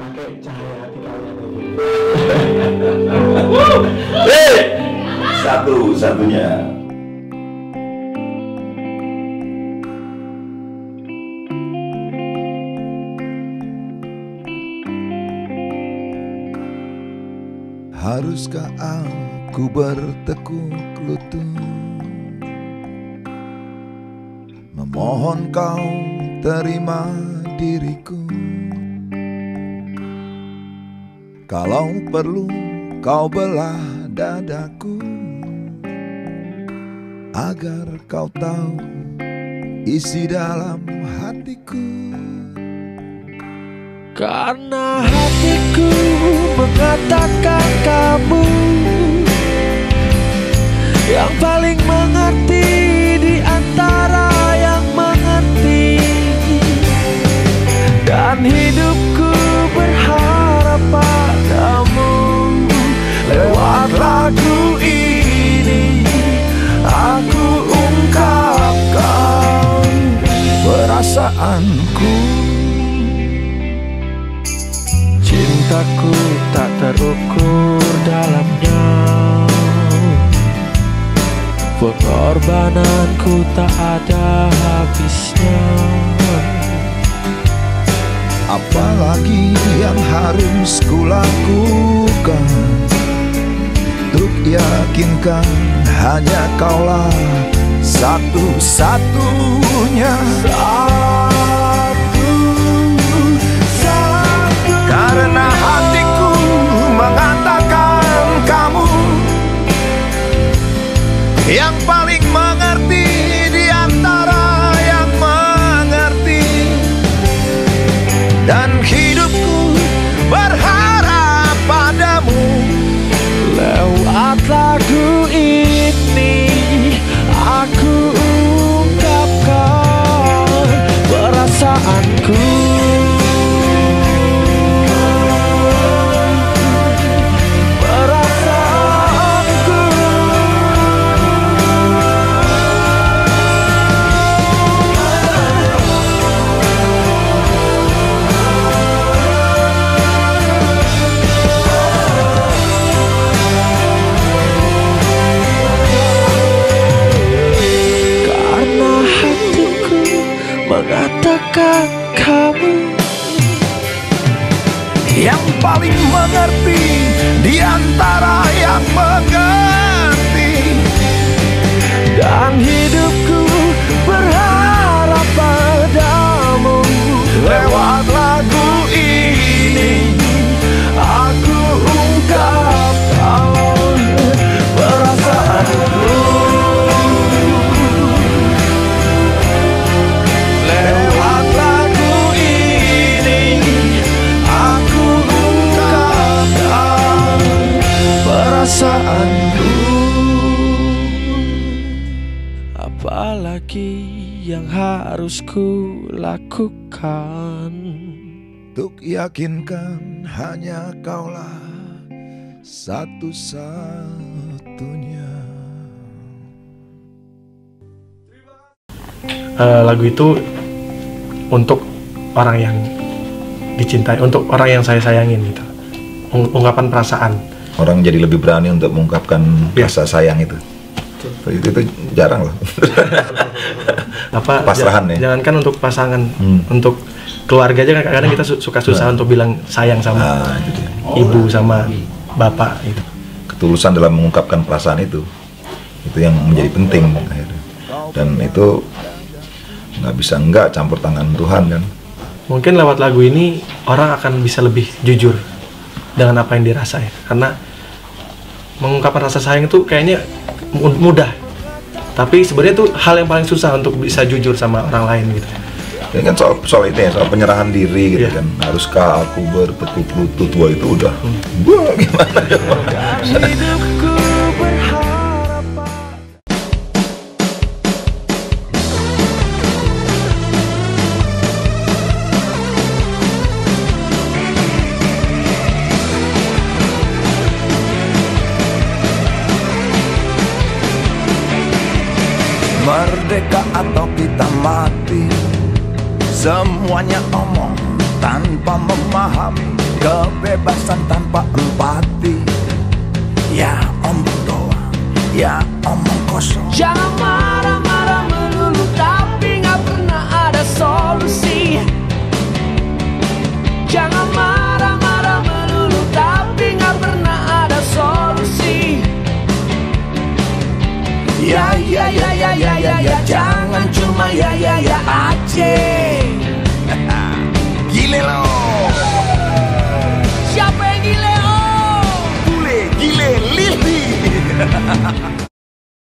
pakai cahaya hati kalian. Satu-satunya. Haruskah aku bertekuk lutut memohon kau terima diriku? Kalau perlu kau belah dadaku agar kau tahu isi dalam hatiku. Karena hatiku mengatakan kamu yang paling mengerti di antara yang mengerti, dan hidupku berharap padamu. Lewat lagu ini aku ungkapkan perasaanku. Cintaku tak terukur dalamnya, pengorbananku tak ada habisnya. Apalagi yang harus kulakukan untuk yakinkan hanya kaulah satu-satunya. Karena hatiku mengatakan kamu yang paling mengerti di antara yang mengerti, dan hidupku berharap padamu. Lewat lagu ini aku ungkapkan perasaanku. Mengatakan kamu yang paling mengerti di antara yang mengerti, dan hidupku berharap padamu. Lewat lagu ini aku ungkapkan perasaanku. Apalagi yang harus ku lakukan untuk yakinkan hanya kaulah satu-satunya. Lagu itu untuk orang yang dicintai, untuk orang yang saya sayangin gitu. Ungkapan perasaan. Orang jadi lebih berani untuk mengungkapkan rasa sayang itu. Itu jarang loh. Apa, pasrahan ya. Jangankan untuk pasangan, untuk keluarga aja kadang-kadang kita suka susah untuk bilang sayang sama ibu sama bapak itu. Ketulusan dalam mengungkapkan perasaan itu yang menjadi penting. Dan itu nggak bisa nggak campur tangan Tuhan kan. Mungkin lewat lagu ini orang akan bisa lebih jujur dengan apa yang dirasa ya, karena mengungkapkan rasa sayang itu kayaknya mudah, tapi sebenarnya itu hal yang paling susah untuk bisa jujur sama orang lain gitu. Ini kan soal itu ya, soal penyerahan diri gitu kan. Haruskah aku bertekuk lutut? Wah itu udah, wah gimana ya. Merdeka atau kita mati, semuanya omong tanpa memahami. kebebasan tanpa empati. Ya omong doang, ya omong kosong. Jangan marah-marah melulu tapi gak pernah ada solusi. Jangan marah-marah melulu tapi gak pernah ada solusi. Ya, ya, ya, ya, ya, ya, ya, jangan cuma ya, ya, ya aja.